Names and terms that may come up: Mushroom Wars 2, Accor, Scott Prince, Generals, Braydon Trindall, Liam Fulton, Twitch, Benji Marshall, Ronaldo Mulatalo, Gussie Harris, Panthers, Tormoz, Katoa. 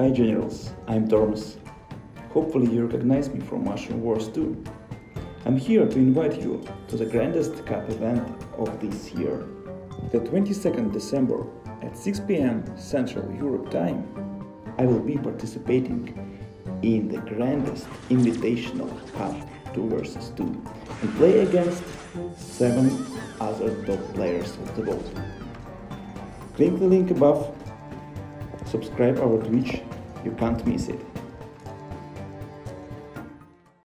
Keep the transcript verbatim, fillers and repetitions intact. Hi Generals, I'm Tormoz. Hopefully you recognize me from Mushroom Wars two. I'm here to invite you to the Grandest Cup event of this year. The twenty-second of December at six p m Central Europe time, I will be participating in the Grandest Invitational Cup two versus two and play against seven other top players of the world. Click the link above, subscribe our Twitch, you can't miss it.